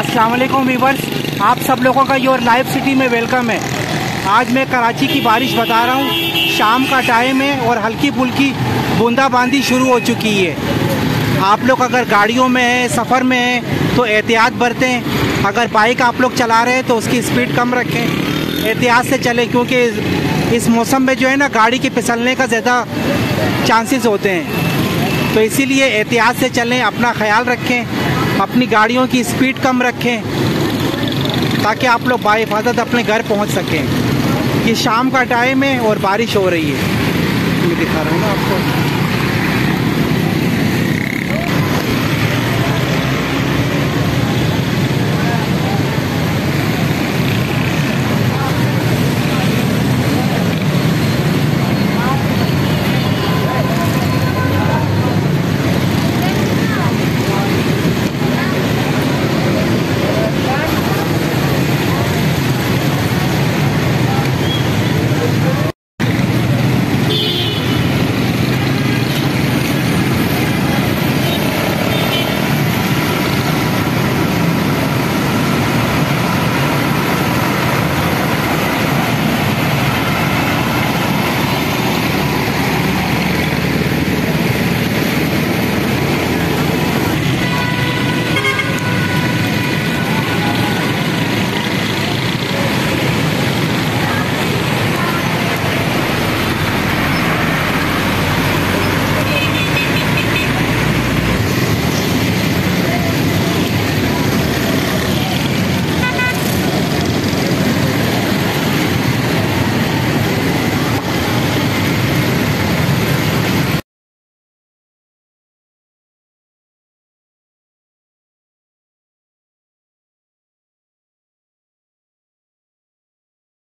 अस्सलाम वालेकुम व्यूअर्स, आप सब लोगों का योर लाइव सिटी में वेलकम है। आज मैं कराची की बारिश बता रहा हूँ। शाम का टाइम है और हल्की फुल्की बूंदाबांदी शुरू हो चुकी है। आप लोग अगर गाड़ियों में हैं, सफ़र में हैं तो एहतियात बरतें। अगर बाइक आप लोग चला रहे हैं तो उसकी स्पीड कम रखें, एहतियात से चलें, क्योंकि इस मौसम में जो है ना गाड़ी के फिसलने का ज़्यादा चांसेस होते हैं। तो इसीलिए एहतियात से चलें, अपना ख्याल रखें, अपनी गाड़ियों की स्पीड कम रखें ताकि आप लोग बाहिफाजत अपने घर पहुँच सकें। ये शाम का टाइम है और बारिश हो रही है, मैं दिखा रहा हूँ ना आपको।